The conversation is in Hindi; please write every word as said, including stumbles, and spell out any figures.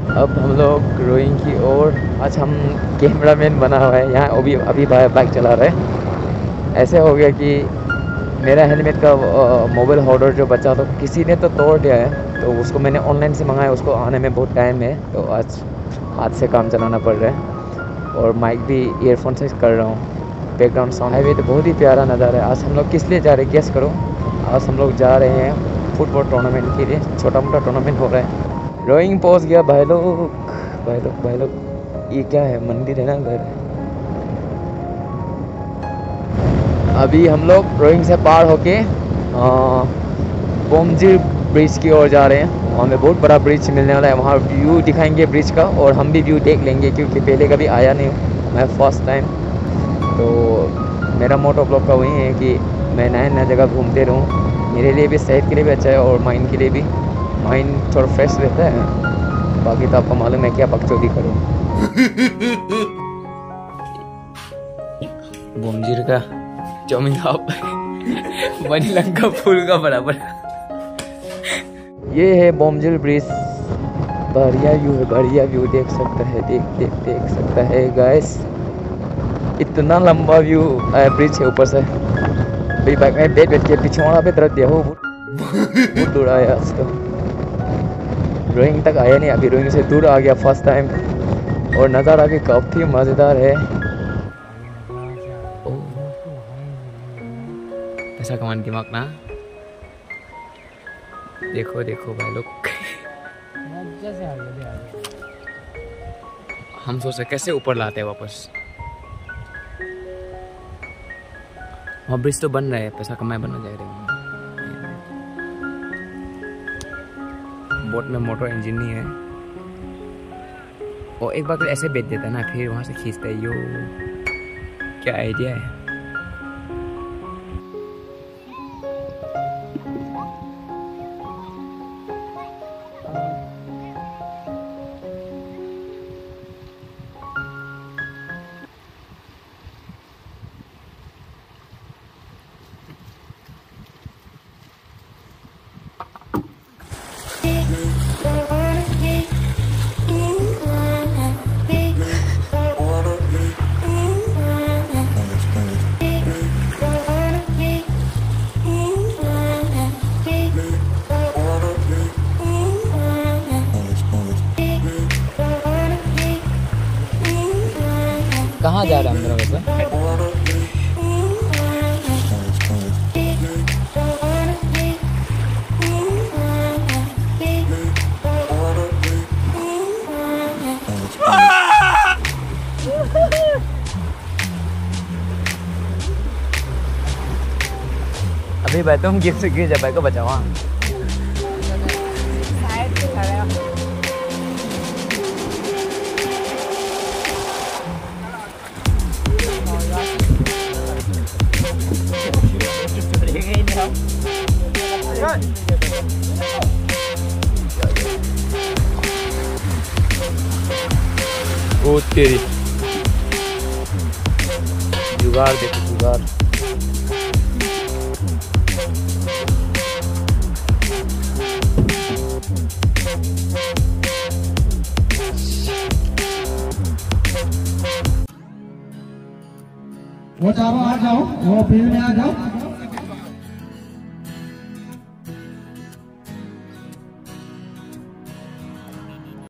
अब हम लोग रोइंग की ओर। आज हम कैमरा मैन बना हुआ है यहाँ, अभी अभी बाइक चला रहे हैं। ऐसे हो गया कि मेरा हेलमेट का मोबाइल होल्डर जो बचा तो किसी ने तो तोड़ दिया है, तो उसको मैंने ऑनलाइन से मंगाया। उसको आने में बहुत टाइम है, तो आज हाथ से काम चलाना पड़ रहा है। और माइक भी ईयरफोन से कर रहा हूँ। बैकग्राउंड साउंड है भी, तो बहुत ही प्यारा नज़ारा है। आज हम लोग किस लिए जा रहे हैं गेस करो। आज हम लोग जा रहे हैं फुटबॉल टूर्नामेंट के लिए, छोटा मोटा टूर्नामेंट हो रहा है। रोइंग पहुंच गया। भाई लोग भाई लोग भाई लोग ये क्या है, मंदिर है ना घर। अभी हम लोग रोइंग से पार होके बोमजीर ब्रिज की ओर जा रहे हैं। हमें बहुत बड़ा ब्रिज मिलने वाला है, वहाँ व्यू दिखाएंगे ब्रिज का और हम भी व्यू देख लेंगे, क्योंकि पहले कभी आया नहीं मैं, फर्स्ट टाइम। तो मेरा मोटो ब्लॉग का वही है कि मैं नए नए जगह घूमते रहूँ। मेरे लिए भी, सेहत के लिए भी अच्छा है और माइंड के लिए भी। माइंड थोड़ा फ्रेश रहता है। बाकी तो आपको मालूम है क्या बकचोदी करो। बोमजीर का चौमिन लंका फूल का बराबर। ये है बोमजीर ब्रिज। बढ़िया व्यू है, बढ़िया व्यू देख सकता है, देख देख देख सकता है गाइस। इतना लंबा व्यू ब्रिज है ऊपर से। अभी बाइक में बैठ बैठ के पिछवाड़ा पे तरफ दिया हो, बहुत दूर आया। आज तो रोइंग तक आया नहीं, अभी रोइंग से दूर आ गया फर्स्ट टाइम। और नज़ारा भी काफ़ी मज़ेदार है। ऐसा कमान दिमाग ना, देखो देखो भाई लोग। हम सोच रहे कैसे ऊपर लाते हैं वापस। वहाँ ब्रिज तो बन रहा है, पैसा कमाए बना जाएगा। बोट में मोटर इंजन नहीं है। और एक बार ऐसे बेच देता है ना, फिर वहाँ से खींचता है। यो क्या आइडिया है। कहाँ जा रहा है मेरा अभी भाई? तुम गिर से गिर जा, भाई को बचाओ। ओ तेरी जुगाड़ देखो, जुगाड़। वो चारों आ जाओ, वो फील्ड में आ जाओ।